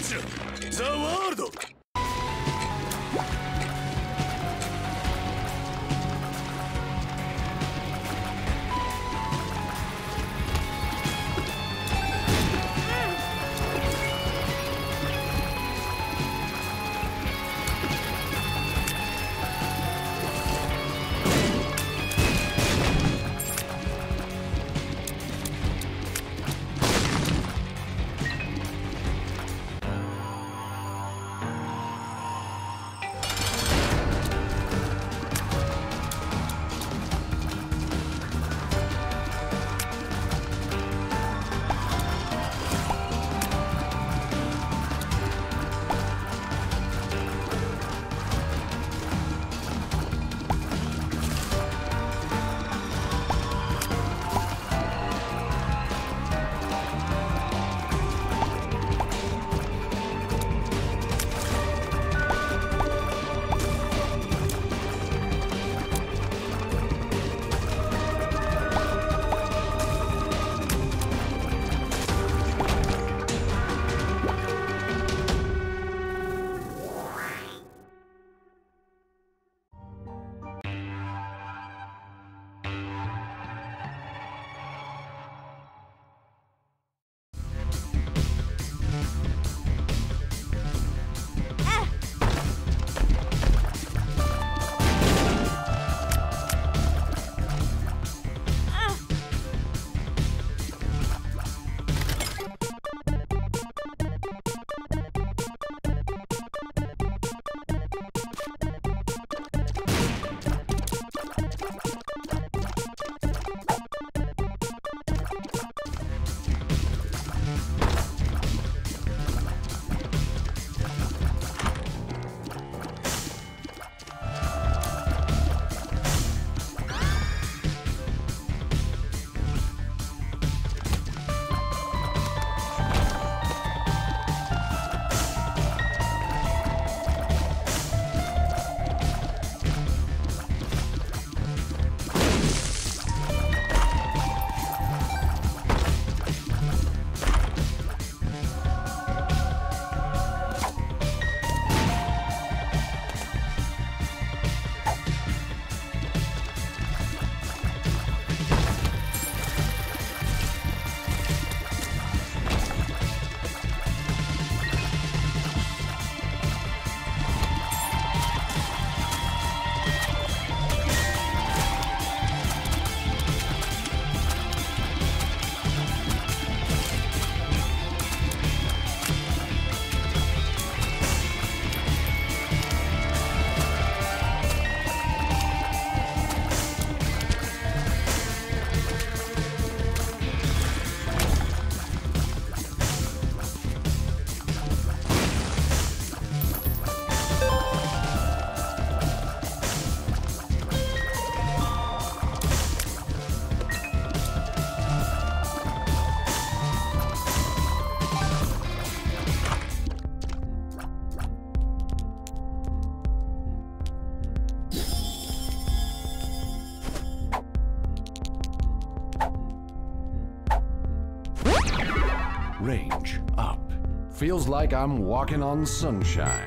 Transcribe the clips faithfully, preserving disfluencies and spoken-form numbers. Gotcha! The world! Range up. Feels like I'm walking on sunshine. Yeah.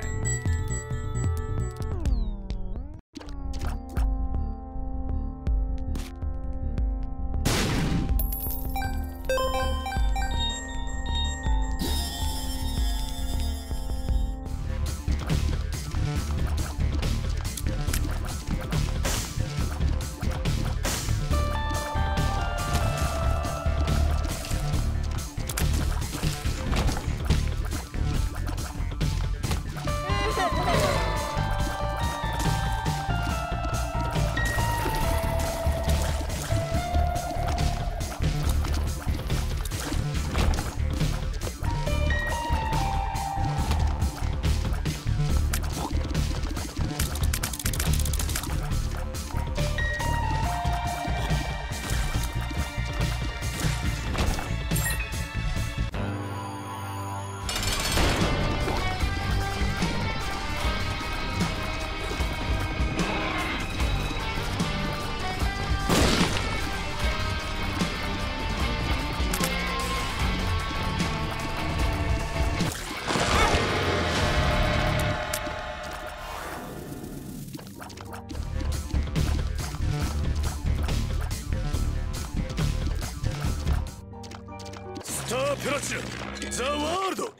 タープラチナザ・ワールド。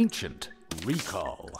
Ancient Recall.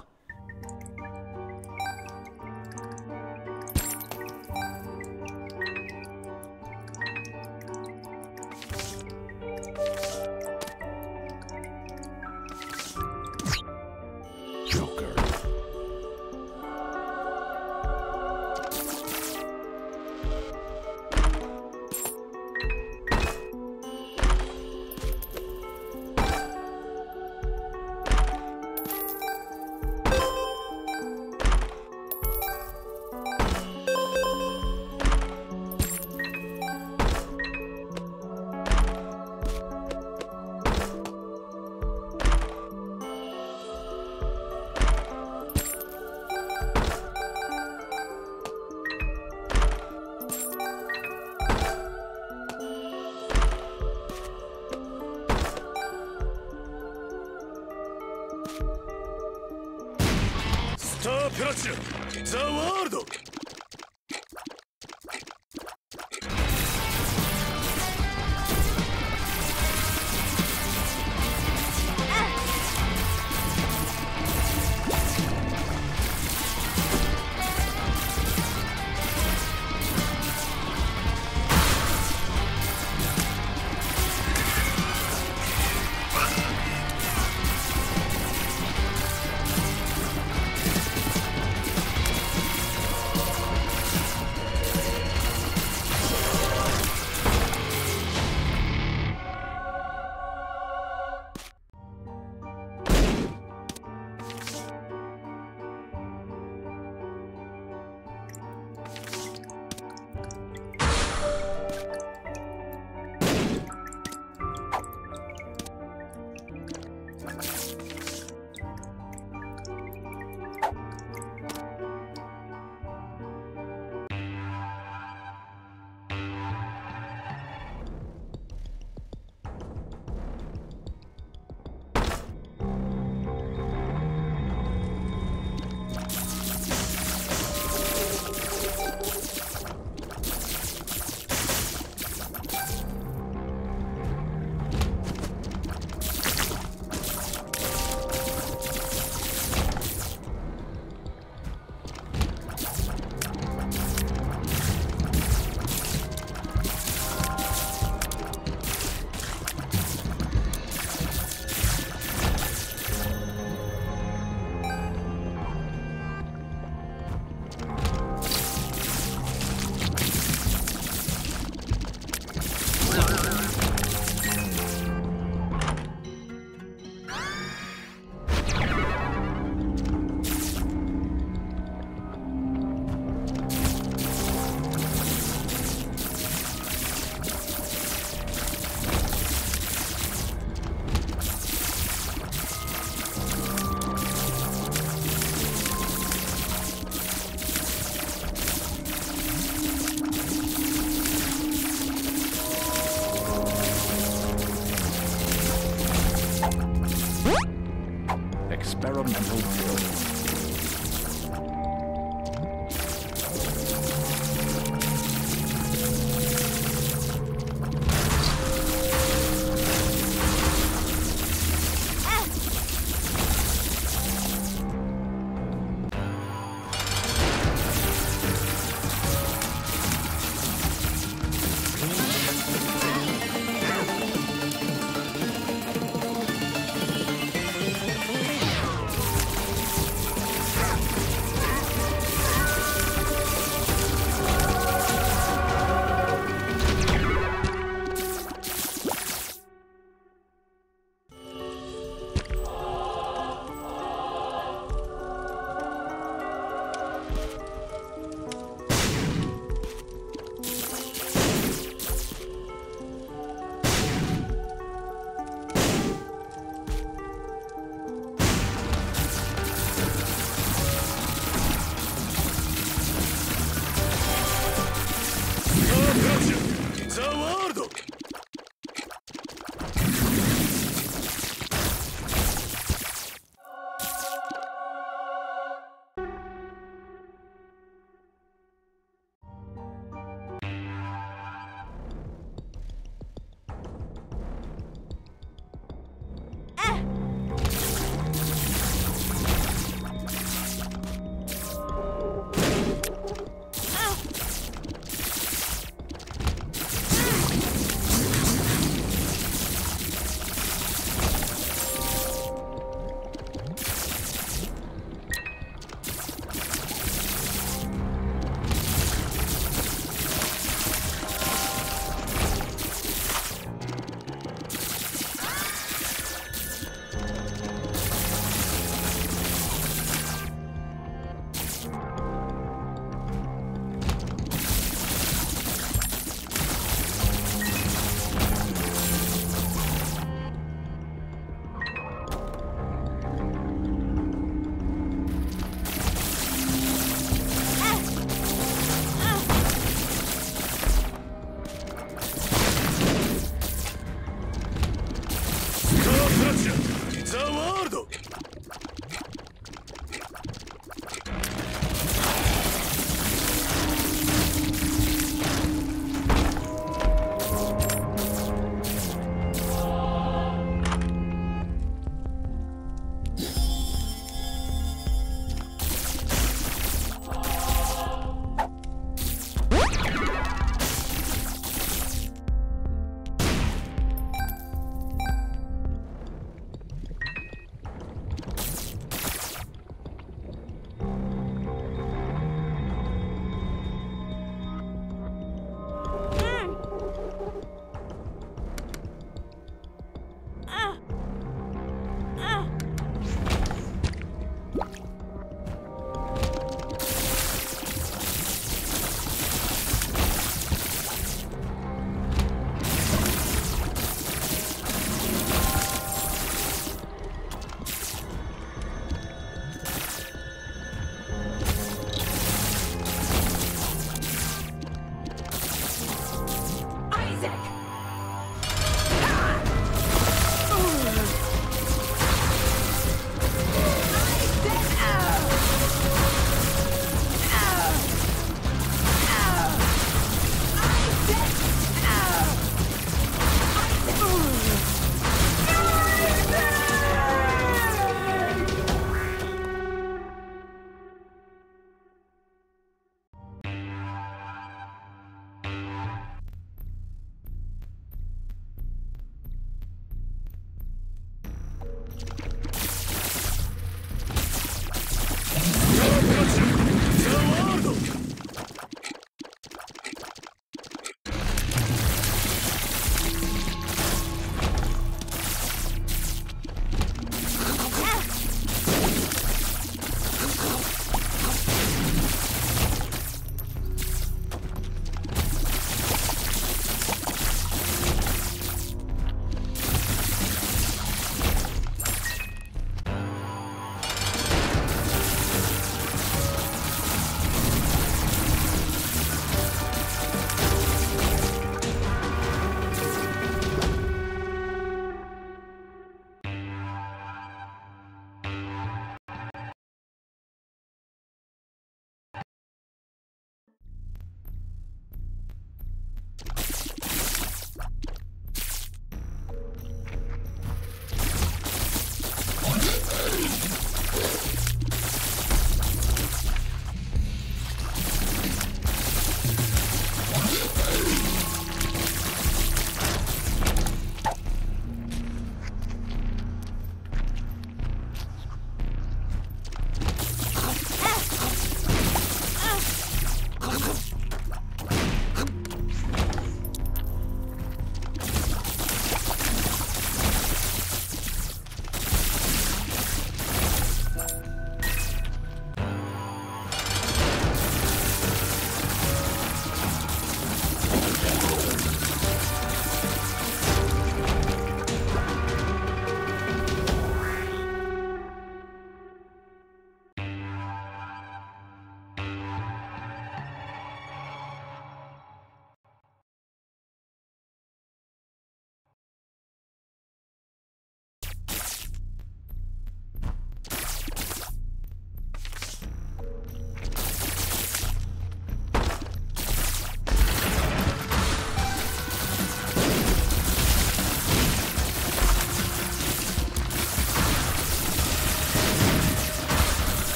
Star Platinum, the world!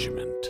judgment.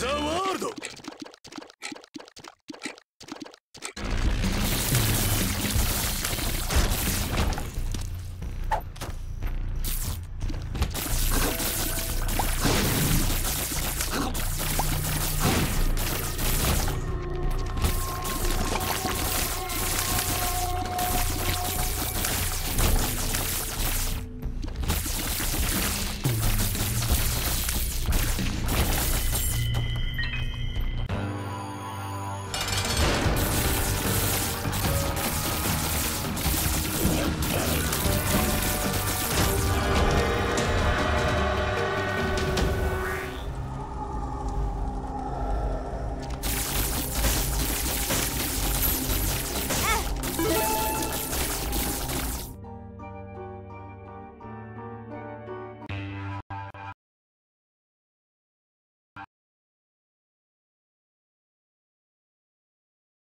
The world!